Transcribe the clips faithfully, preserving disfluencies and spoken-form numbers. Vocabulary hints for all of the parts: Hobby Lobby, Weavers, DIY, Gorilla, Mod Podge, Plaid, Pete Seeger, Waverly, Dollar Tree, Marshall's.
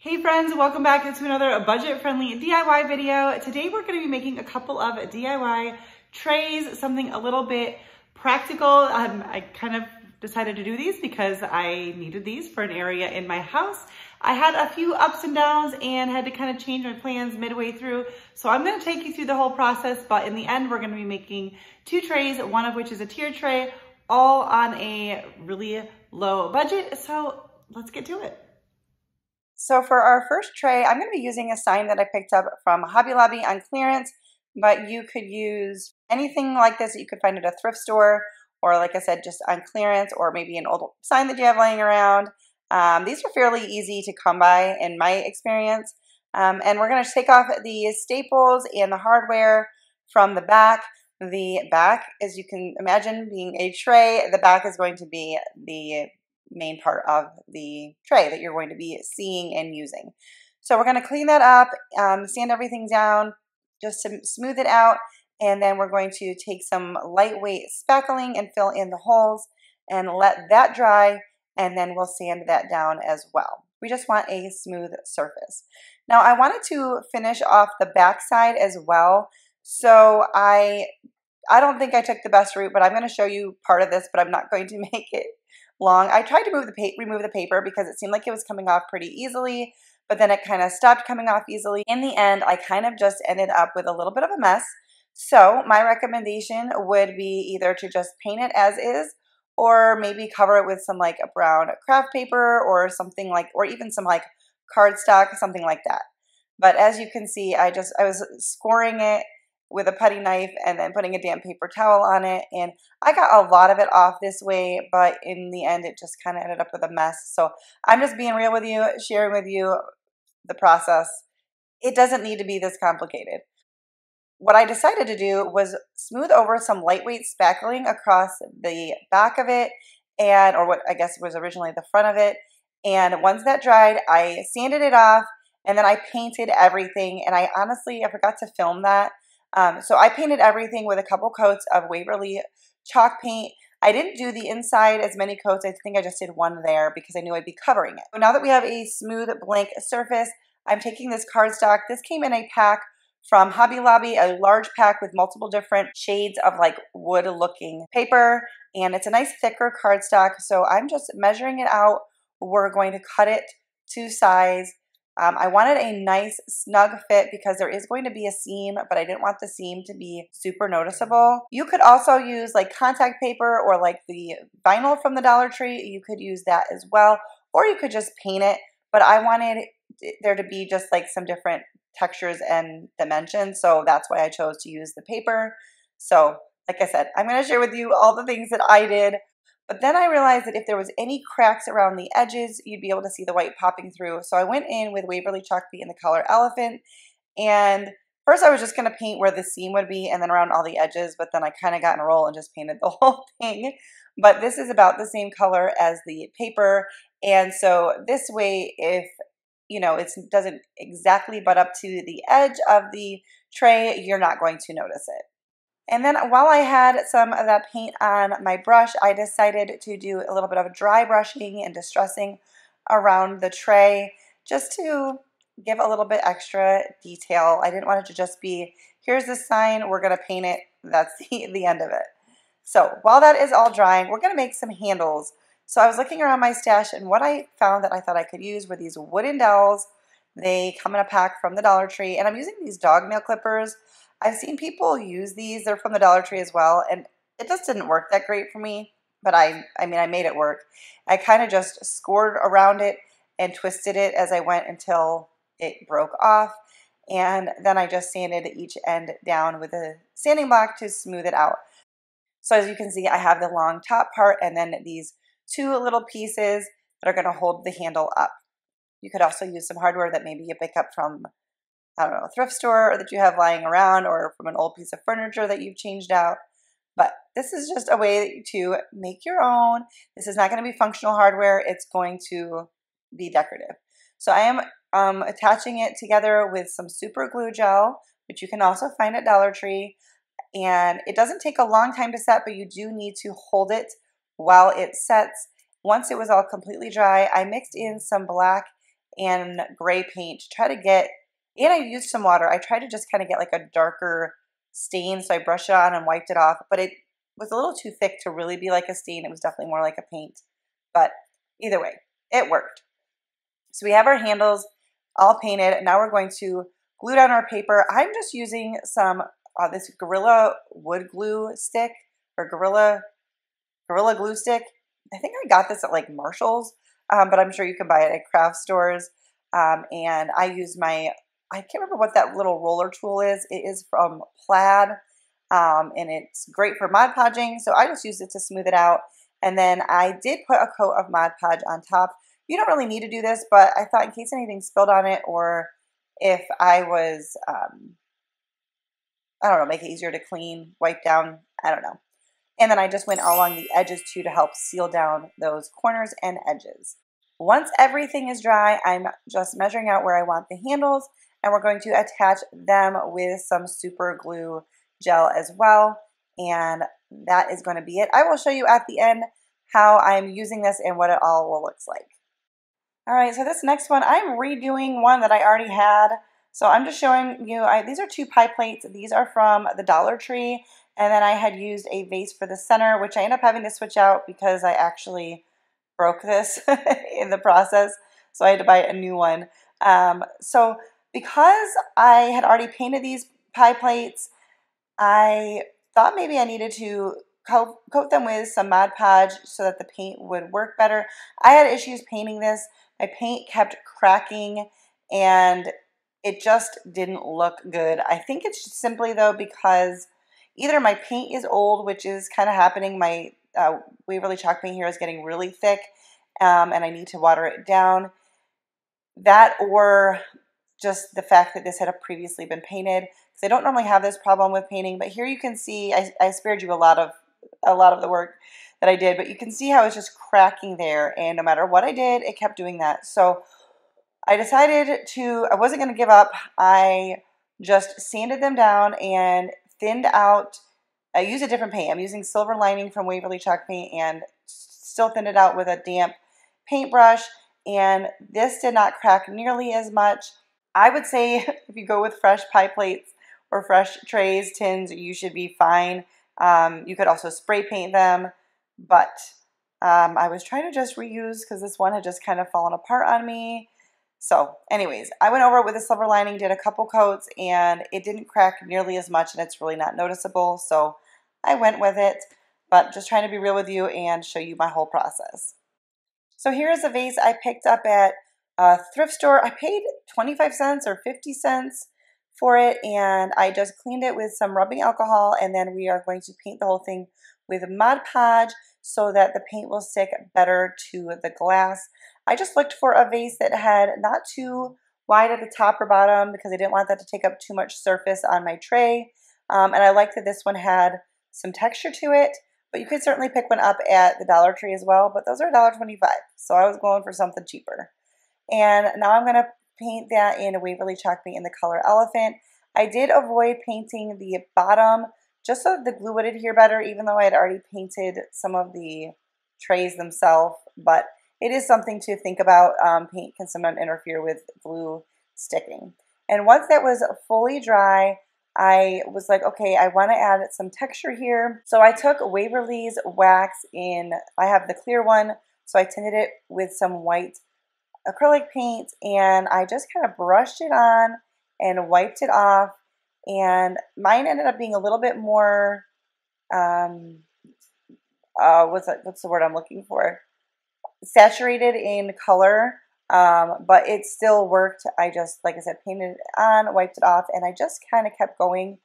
Hey friends, welcome back to another budget-friendly D I Y video. Today we're going to be making a couple of D I Y trays, something a little bit practical. Um, I kind of decided to do these because I needed these for an area in my house. I had a few ups and downs and had to kind of change my plans midway through. So I'm going to take you through the whole process, but in the end we're going to be making two trays, one of which is a tier tray, all on a really low budget. So let's get to it. So for our first tray, I'm going to be using a sign that I picked up from Hobby Lobby on clearance, but you could use anything like this that you could find at a thrift store, or like I said, just on clearance, or maybe an old sign that you have laying around. Um, these are fairly easy to come by in my experience. Um, and we're going to take off the staples and the hardware from the back. The back, as you can imagine, being a tray, the back is going to be the main part of the tray that you're going to be seeing and using. So we're going to clean that up, um, sand everything down just to smooth it out, and then we're going to take some lightweight spackling and fill in the holes and let that dry, and then we'll sand that down as well. We just want a smooth surface. Now I wanted to finish off the back side as well, so I I don't think I took the best route, but I'm going to show you part of this, but I'm not going to make it long. I tried to move the pa remove the paper because it seemed like it was coming off pretty easily, but then it kind of stopped coming off easily. In the end, I kind of just ended up with a little bit of a mess. So my recommendation would be either to just paint it as is, or maybe cover it with some like a brown craft paper or something like, or even some like cardstock, something like that. But as you can see, I just, I was scoring it with a putty knife and then putting a damp paper towel on it. And I got a lot of it off this way, but in the end, it just kind of ended up with a mess. So I'm just being real with you, sharing with you the process. It doesn't need to be this complicated. What I decided to do was smooth over some lightweight spackling across the back of it, and or what I guess was originally the front of it. And once that dried, I sanded it off, and then I painted everything. And I honestly, I forgot to film that. Um, so I painted everything with a couple coats of Waverly chalk paint. I didn't do the inside as many coats. I think I just did one there because I knew I'd be covering it. So now that we have a smooth blank surface, I'm taking this cardstock. This came in a pack from Hobby Lobby, a large pack with multiple different shades of like wood looking paper. And it's a nice thicker cardstock. So I'm just measuring it out. We're going to cut it to size. Um, I wanted a nice snug fit because there is going to be a seam, but I didn't want the seam to be super noticeable. You could also use like contact paper or like the vinyl from the Dollar Tree. You could use that as well, or you could just paint it. But I wanted there to be just like some different textures and dimensions. So that's why I chose to use the paper. So like I said, I'm going to share with you all the things that I did. But then I realized that if there was any cracks around the edges, you'd be able to see the white popping through. So I went in with Waverly Chalk Paint in the color Elephant. And first I was just going to paint where the seam would be and then around all the edges. But then I kind of got in a roll and just painted the whole thing. But this is about the same color as the paper. And so this way, if you know it doesn't exactly butt up to the edge of the tray, you're not going to notice it. And then while I had some of that paint on my brush, I decided to do a little bit of dry brushing and distressing around the tray just to give a little bit extra detail. I didn't want it to just be, here's the sign, we're going to paint it, that's the, the end of it. So while that is all drying, we're going to make some handles. So I was looking around my stash, and what I found that I thought I could use were these wooden dowels. They come in a pack from the Dollar Tree, and I'm using these dog nail clippers. I've seen people use these. They're from the Dollar Tree as well, and it just didn't work that great for me, but I I mean, I made it work. I kind of just scored around it and twisted it as I went until it broke off, and then I just sanded each end down with a sanding block to smooth it out. So as you can see, I have the long top part and then these two little pieces that are going to hold the handle up. You could also use some hardware that maybe you pick up from, I don't know, a thrift store, or that you have lying around, or from an old piece of furniture that you've changed out. But this is just a way to make your own. This is not going to be functional hardware. It's going to be decorative. So I am um, attaching it together with some super glue gel, which you can also find at Dollar Tree. And it doesn't take a long time to set, but you do need to hold it while it sets. Once it was all completely dry, I mixed in some black and gray paint to try to get, and I used some water. I tried to just kind of get like a darker stain, so I brushed it on and wiped it off, but it was a little too thick to really be like a stain. It was definitely more like a paint, but either way, it worked. So we have our handles all painted. Now we're going to glue down our paper. I'm just using some, uh, this Gorilla wood glue stick or Gorilla, Gorilla glue stick. I think I got this at like Marshall's, um, but I'm sure you can buy it at craft stores. Um, and I use my, I can't remember what that little roller tool is. It is from Plaid, um, and it's great for Mod Podging. So I just used it to smooth it out. And then I did put a coat of Mod Podge on top. You don't really need to do this, but I thought in case anything spilled on it, or if I was, um, I don't know, make it easier to clean, wipe down, I don't know. And then I just went all along the edges too to help seal down those corners and edges. Once everything is dry, I'm just measuring out where I want the handles, and we're going to attach them with some super glue gel as well. And that is going to be it. I will show you at the end how I'm using this and what it all looks like. All right, so this next one, I'm redoing one that I already had. So I'm just showing you, I, these are two pie plates. These are from the Dollar Tree. And then I had used a vase for the center, which I ended up having to switch out because I actually broke this in the process. So I had to buy a new one. Um, so because I had already painted these pie plates, I thought maybe I needed to coat them with some Mod Podge so that the paint would work better. I had issues painting this. My paint kept cracking and it just didn't look good. I think it's simply though because either my paint is old, which is kind of happening. My uh, Waverly chalk paint here is getting really thick um, and I need to water it down. That or just the fact that this had previously been painted. So I don't normally have this problem with painting, but here you can see I, I spared you a lot of a lot of the work that I did, but you can see how it's just cracking there, and no matter what I did, it kept doing that. So I decided to, I wasn't going to give up. I just sanded them down and thinned out. I used a different paint. I'm using Silver Lining from Waverly chalk paint and still thinned it out with a damp paintbrush, and this did not crack nearly as much. I would say if you go with fresh pie plates or fresh trays, tins, you should be fine. Um, you could also spray paint them, but um, I was trying to just reuse because this one had just kind of fallen apart on me. So anyways, I went over it with a Silver Lining, did a couple coats, and it didn't crack nearly as much, and it's really not noticeable. So I went with it, but just trying to be real with you and show you my whole process. So here's a vase I picked up at a thrift store. I paid twenty-five cents or fifty cents. For it, and I just cleaned it with some rubbing alcohol, and then we are going to paint the whole thing with Mod Podge so that the paint will stick better to the glass. I just looked for a vase that had not too wide at the top or bottom because I didn't want that to take up too much surface on my tray, um, and I liked that this one had some texture to it, but you could certainly pick one up at the Dollar Tree as well, but those are a dollar twenty-five, so I was going for something cheaper. And now I'm going to paint that in a Waverly chalk paint in the color Elephant. I did avoid painting the bottom just so that the glue would adhere better, even though I had already painted some of the trays themselves, but it is something to think about. Um, paint can sometimes interfere with glue sticking. And once that was fully dry, I was like, okay, I want to add some texture here. So I took Waverly's wax in, I have the clear one, so I tinted it with some white acrylic paint, and I just kind of brushed it on and wiped it off, and mine ended up being a little bit more um, uh, what's that, what's the word I'm looking for? Saturated in color, um, but it still worked. I just, like I said, painted it on, wiped it off, and I just kind of kept going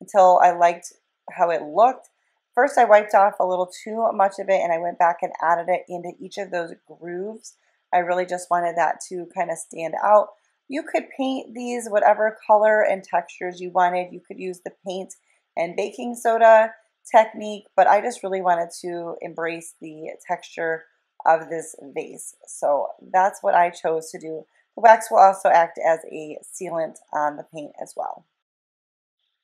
until I liked how it looked. First I wiped off a little too much of it, and I went back and added it into each of those grooves. I really just wanted that to kind of stand out. You could paint these whatever color and textures you wanted. You could use the paint and baking soda technique, but I just really wanted to embrace the texture of this vase. So that's what I chose to do. The wax will also act as a sealant on the paint as well.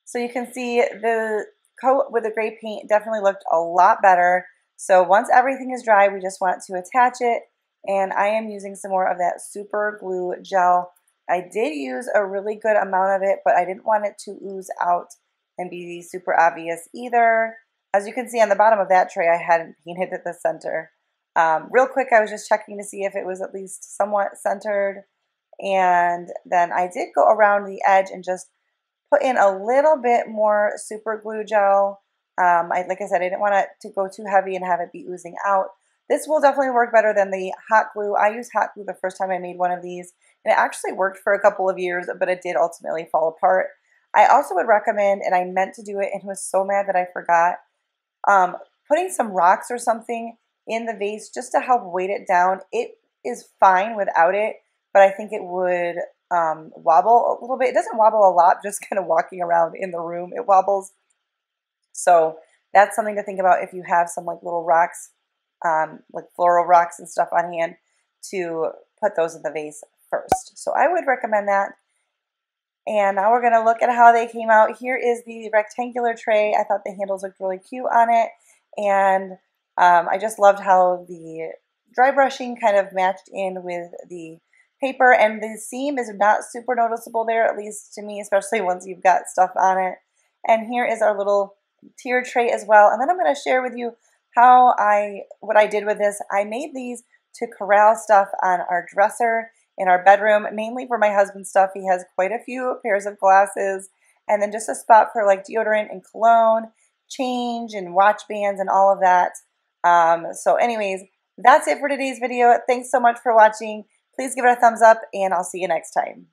So you can see the coat with the gray paint definitely looked a lot better. So once everything is dry, we just want to attach it and I am using some more of that super glue gel. I did use a really good amount of it, but I didn't want it to ooze out and be super obvious either. As you can see on the bottom of that tray, I hadn't painted at the center. Um, real quick, I was just checking to see if it was at least somewhat centered, and then I did go around the edge and just put in a little bit more super glue gel. Um, I, like I said, I didn't want it to go too heavy and have it be oozing out. This will definitely work better than the hot glue. I used hot glue the first time I made one of these, and it actually worked for a couple of years, but it did ultimately fall apart. I also would recommend, and I meant to do it and was so mad that I forgot, um, putting some rocks or something in the vase just to help weight it down. It is fine without it, but I think it would um, wobble a little bit. It doesn't wobble a lot, just kind of walking around in the room, it wobbles. So that's something to think about if you have some like little rocks, um, like floral rocks and stuff on hand, to put those in the vase first. So I would recommend that. And now we're going to look at how they came out. Here is the rectangular tray. I thought the handles looked really cute on it. And um, I just loved how the dry brushing kind of matched in with the paper. And the seam is not super noticeable there, at least to me, especially once you've got stuff on it. And here is our little tier tray as well. And then I'm going to share with you how I, what I did with this. I made these to corral stuff on our dresser in our bedroom, mainly for my husband's stuff. He has quite a few pairs of glasses, and then just a spot for like deodorant and cologne, change and watch bands and all of that. Um, so anyways, that's it for today's video. Thanks so much for watching. Please give it a thumbs up, and I'll see you next time.